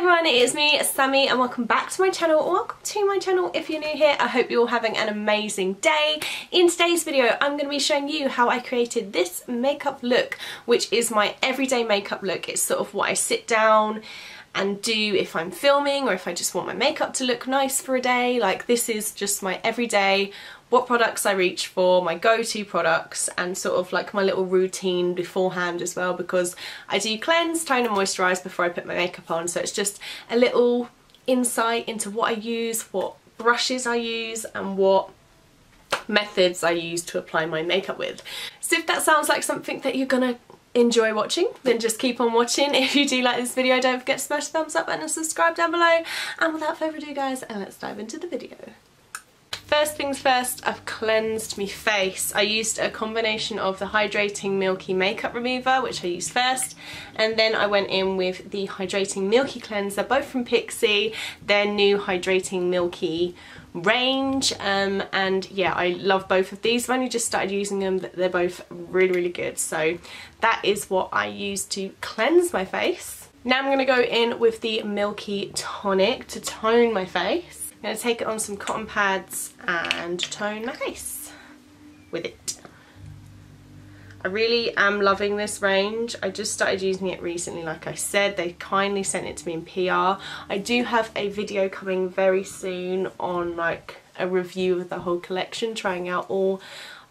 Hi everyone, it is me, Sammy, and welcome back to my channel, or welcome to my channel if you're new here. I hope you're all having an amazing day. In today's video, I'm going to be showing you how I created this makeup look, which is my everyday makeup look. It's sort of what I sit down and do if I'm filming or if I just want my makeup to look nice for a day. Like, this is just my everyday, what products I reach for, my go-to products, and sort of like my little routine beforehand as well, because I do cleanse, tone and moisturise before I put my makeup on. So it's just a little insight into what I use, what brushes I use, and what methods I use to apply my makeup with. So if that sounds like something that you're gonna enjoy watching, then just keep on watching. If you do like this video, don't forget to smash the thumbs up button and subscribe down below. And without further ado guys, let's dive into the video. First things first, I've cleansed my face. I used a combination of the Hydrating Milky Makeup Remover, which I used first, and then I went in with the Hydrating Milky Cleanser, both from Pixi, their new Hydrating Milky range, and yeah, I love both of these. I've only just started using them, but they're both really, really good. So that is what I use to cleanse my face. Now I'm going to go in with the Milky Tonic to tone my face. I'm going to take it on some cotton pads and tone my face with it. I really am loving this range. I just started using it recently, like I said. They kindly sent it to me in PR. I do have a video coming very soon on like a review of the whole collection, trying out all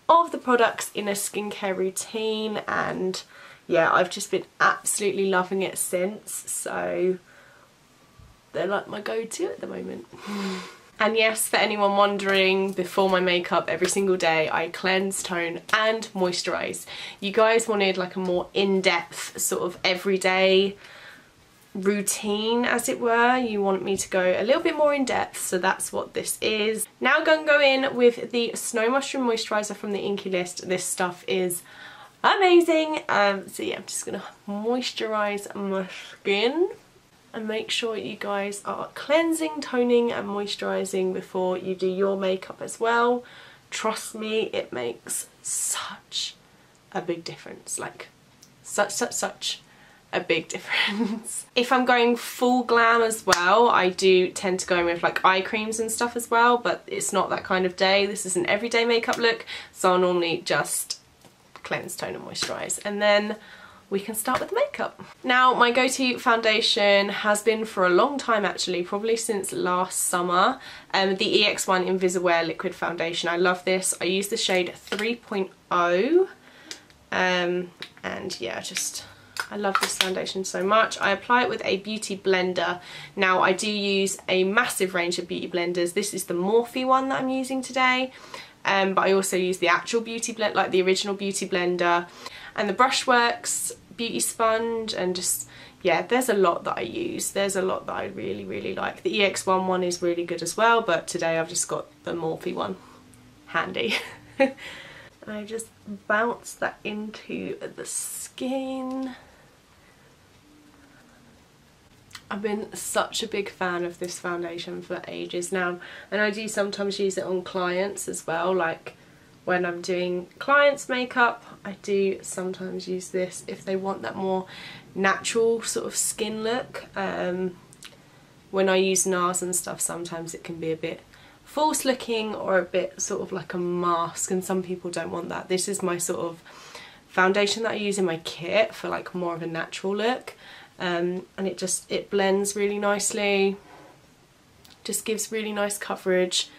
of the products in a skincare routine, and yeah, I've just been absolutely loving it since, so they're like my go-to at the moment. And yes, for anyone wondering, before my makeup every single day I cleanse, tone and moisturise. You guys wanted like a more in-depth sort of everyday routine, as it were. You want me to go a little bit more in depth, so that's what this is. Now I'm going to go in with the Snow Mushroom Moisturiser from the Inkey List. This stuff is amazing. So yeah, I'm just going to moisturise my skin. And make sure you guys are cleansing, toning and moisturising before you do your makeup as well. Trust me, it makes such a big difference. Like, such a big difference. If I'm going full glam as well, I do tend to go in with like eye creams and stuff as well, but it's not that kind of day. This is an everyday makeup look, so I'll normally just cleanse, tone and moisturise, and then we can start with the makeup. Now, my go-to foundation has been for a long time actually, probably since last summer, the EX1 Invisiwear Liquid Foundation. I love this. I use the shade 3.0, and yeah, I love this foundation so much. I apply it with a beauty blender. Now, I do use a massive range of beauty blenders. This is the Morphe one that I'm using today, but I also use the actual beauty blend, like the original beauty blender, and the Brushworks beauty sponge, and just, yeah, there's a lot that I use. There's a lot that I really, really like. The EX1 one is really good as well, but today I've just got the Morphe one handy. I just bounce that into the skin. I've been such a big fan of this foundation for ages now, and I do sometimes use it on clients as well. Like, when I'm doing clients' makeup, I do sometimes use this if they want that more natural sort of skin look. When I use NARS and stuff, sometimes it can be a bit false looking or a bit sort of like a mask, and some people don't want that. This is my sort of foundation that I use in my kit for like more of a natural look, and it blends really nicely, just gives really nice coverage.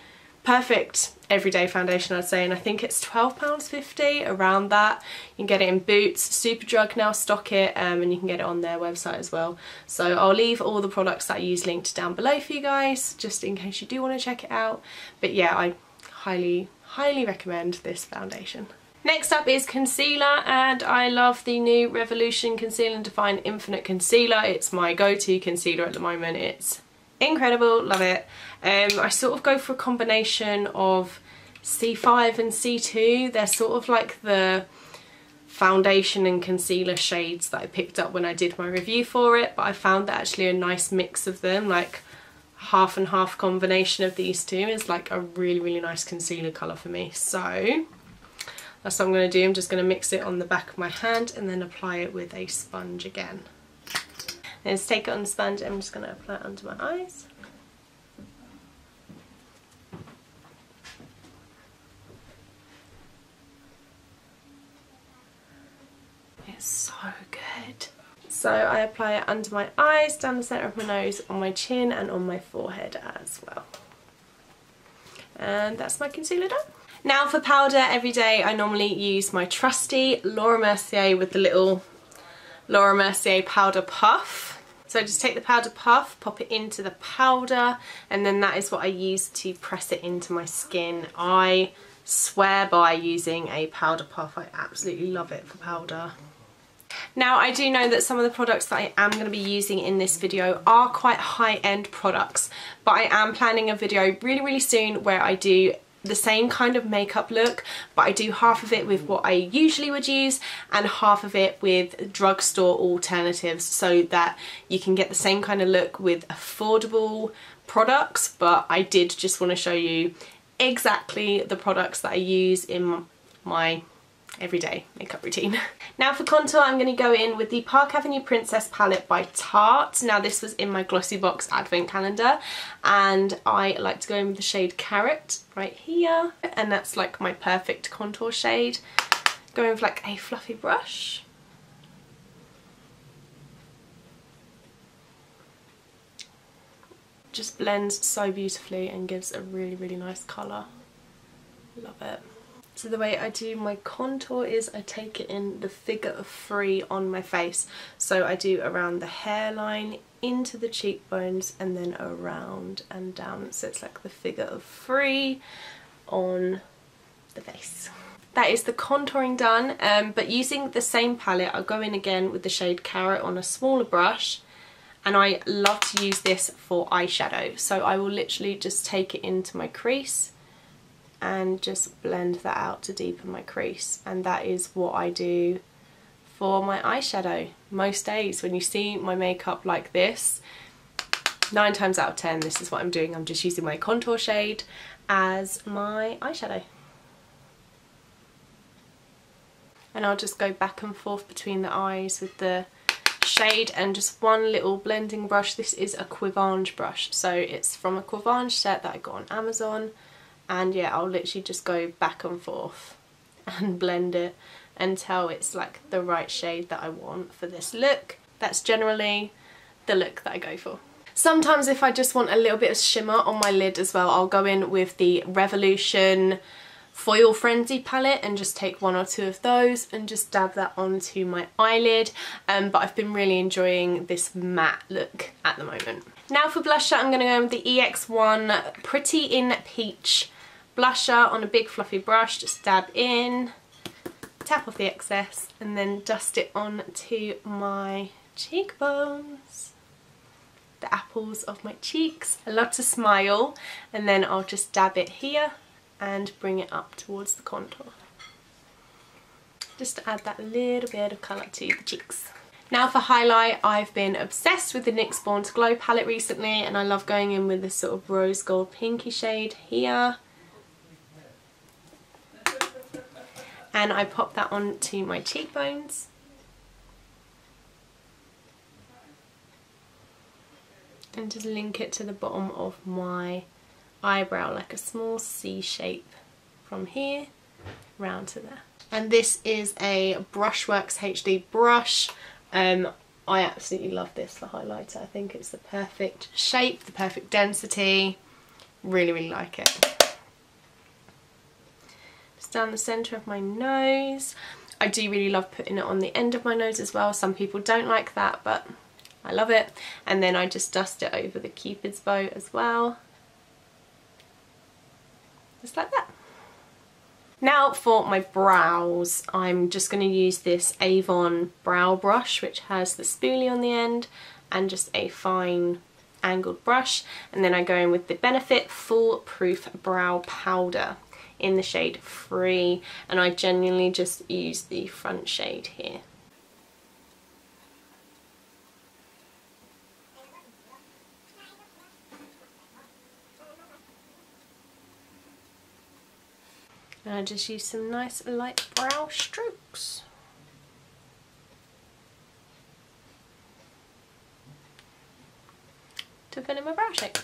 Perfect everyday foundation, I'd say, and I think it's £12.50, around that. You can get it in Boots, Superdrug now stock it, and you can get it on their website as well. So I'll leave all the products that I use linked down below for you guys, just in case you do want to check it out. But yeah, I highly, highly recommend this foundation. Next up is concealer, and I love the new Revolution Conceal and Define Infinite Concealer. It's my go-to concealer at the moment. It's incredible, love it. I sort of go for a combination of C5 and C2. They're sort of like the foundation and concealer shades that I picked up when I did my review for it, but I found that actually a nice mix of them, like half and half combination of these two is like a really, really nice concealer colour for me. So that's what I'm going to do. I'm just going to mix it on the back of my hand and then apply it with a sponge again. is take it on the sponge. I'm just going to apply it onto my eyes. It's so good. So I apply it under my eyes, down the centre of my nose, on my chin and on my forehead as well. And that's my concealer done. Now for powder, every day I normally use my trusty Laura Mercier with the little Laura Mercier powder puff. So I just take the powder puff, pop it into the powder, and then that is what I use to press it into my skin. I swear by using a powder puff. I absolutely love it for powder. Now I do know that some of the products that I am going to be using in this video are quite high-end products, but I am planning a video really soon where I do the same kind of makeup look, but I do half of it with what I usually would use and half of it with drugstore alternatives, so that you can get the same kind of look with affordable products. But I did just want to show you exactly the products that I use in my everyday makeup routine. Now for contour, I'm going to go in with the Park Avenue Princess palette by Tarte. Now this was in my Glossy Box advent calendar, and I like to go in with the shade Carrot right here, and that's like my perfect contour shade. Go in with like a fluffy brush. Just blends so beautifully and gives a really nice colour. Love it. So the way I do my contour is I take it in the figure of 3 on my face. So I do around the hairline, into the cheekbones, and then around and down. So it's like the figure of 3 on the face. That is the contouring done, but using the same palette, I'll go in again with the shade Carrot on a smaller brush. And I love to use this for eyeshadow. So I will literally just take it into my crease and just blend that out to deepen my crease, and that is what I do for my eyeshadow most days. When you see my makeup like this, 9 times out of 10 this is what I'm doing. I'm just using my contour shade as my eyeshadow, and I'll just go back and forth between the eyes with the shade and just one little blending brush. This is a Quivange brush, so it's from a Quivange set that I got on Amazon. And yeah, I'll literally just go back and forth and blend it until it's like the right shade that I want for this look. That's generally the look that I go for. Sometimes if I just want a little bit of shimmer on my lid as well, I'll go in with the Revolution Foil Frenzy palette and just take 1 or 2 of those and just dab that onto my eyelid. But I've been really enjoying this matte look at the moment. Now for blusher, I'm going to go in with the EX1 Pretty in Peach blusher on a big fluffy brush. Just dab in, tap off the excess, and then dust it on to my cheekbones, the apples of my cheeks. I love to smile, and then I'll just dab it here and bring it up towards the contour, just to add that little bit of colour to the cheeks. Now for highlight, I've been obsessed with the NYX Born to Glow palette recently, and I love going in with this sort of rose gold pinky shade here. And I pop that onto my cheekbones. And just link it to the bottom of my eyebrow, like a small C shape from here round to there. And this is a Brushworks HD brush. I absolutely love this for highlighter. I think it's the perfect shape, the perfect density. Really like it. Just down the centre of my nose. I do really love putting it on the end of my nose as well. Some people don't like that, but I love it. And then I just dust it over the Cupid's bow as well. Just like that. Now for my brows, I'm just going to use this Avon brow brush, which has the spoolie on the end, and just a fine angled brush, and then I go in with the Benefit FoolProof brow powder in the shade 3, and I genuinely just use the front shade here. And I just use some nice light brow strokes. to fill in my brow shape.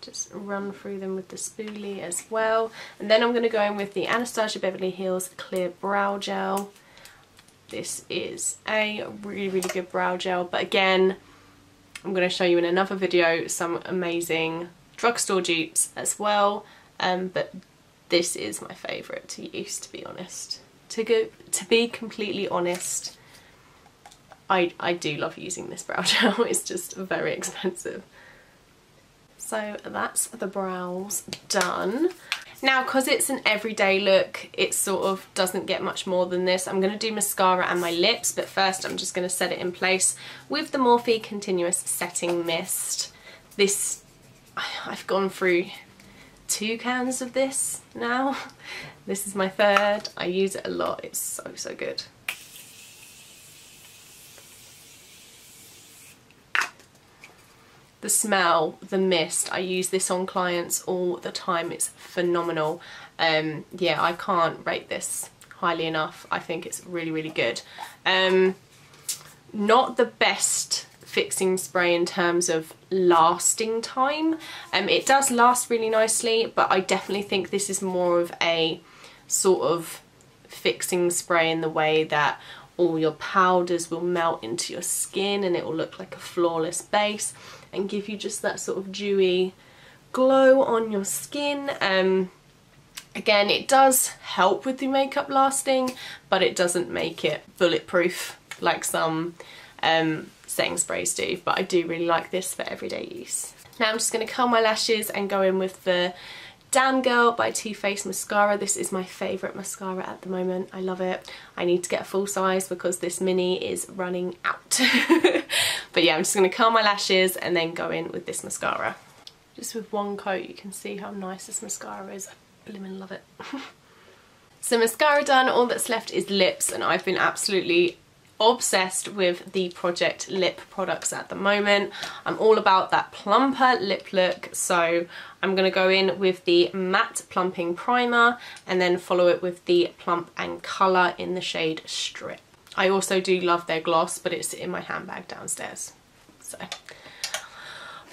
Just run through them with the spoolie as well. And then I'm going to go in with the Anastasia Beverly Hills Clear Brow Gel. This is a really, really good brow gel. But again, I'm going to show you in another video some amazing drugstore dupes as well. But this is my favourite to use, to be honest. To be completely honest, I do love using this brow gel. It's just very expensive. So that's the brows done. Now, because it's an everyday look, it sort of doesn't get much more than this. I'm going to do mascara and my lips, but first I'm just going to set it in place with the Morphe Continuous Setting Mist. This, I've gone through 2 cans of this now. This is my third. I use it a lot. It's so, so good. The smell, the mist, I use this on clients all the time. It's phenomenal. Yeah, I can't rate this highly enough. I think it's really, really good. Not the best fixing spray in terms of lasting time. It does last really nicely, but I definitely think this is more of a sort of fixing spray in the way that all your powders will melt into your skin and it will look like a flawless base and give you just that sort of dewy glow on your skin. Again, it does help with the makeup lasting, but it doesn't make it bulletproof like some setting sprays do. But I do really like this for everyday use. Now I'm just going to curl my lashes and go in with the Damn Girl by Too Faced mascara. This is my favourite mascara at the moment. I love it. I need to get a full size because this mini is running out. But yeah, I'm just going to curl my lashes and then go in with this mascara. Just with one coat, you can see how nice this mascara is. I blimmin' love it. So mascara done, all that's left is lips, and I've been absolutely obsessed with the Project Lip products at the moment. I'm all about that plumper lip look, so I'm going to go in with the matte plumping primer and then follow it with the plump and colour in the shade Strip. I also do love their gloss, but it's in my handbag downstairs, so I'm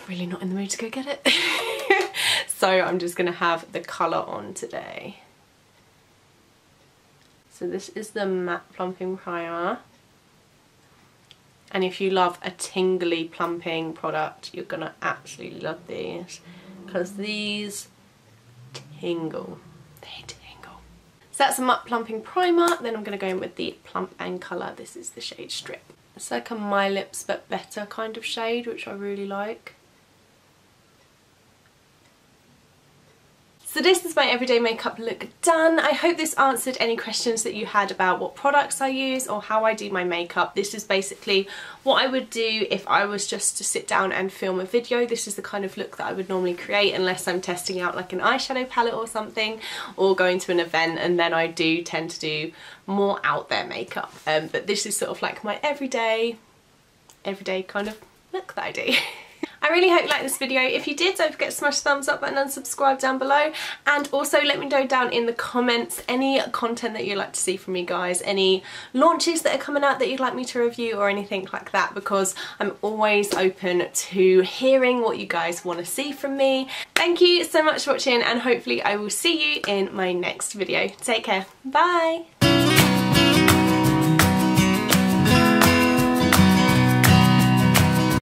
really not in the mood to go get it. So I'm just going to have the colour on today. So this is the matte plumping primer. And if you love a tingly plumping product, you're going to absolutely love these, because these tingle. They tingle. So that's a matte plumping primer. Then I'm going to go in with the plump and colour. This is the shade Strip. It's like a My Lips But Better kind of shade, which I really like. So this is my everyday makeup look done. I hope this answered any questions that you had about what products I use or how I do my makeup. This is basically what I would do if I was just to sit down and film a video. This is the kind of look that I would normally create, unless I'm testing out like an eyeshadow palette or something, or going to an event, and then I do tend to do more out there makeup. But this is sort of like my everyday kind of look that I do. I really hope you liked this video. If you did, don't forget to smash the thumbs up button and subscribe down below. And also let me know down in the comments any content that you'd like to see from me, guys. Any launches that are coming out that you'd like me to review or anything like that, because I'm always open to hearing what you guys want to see from me. Thank you so much for watching, and hopefully I will see you in my next video. Take care. Bye.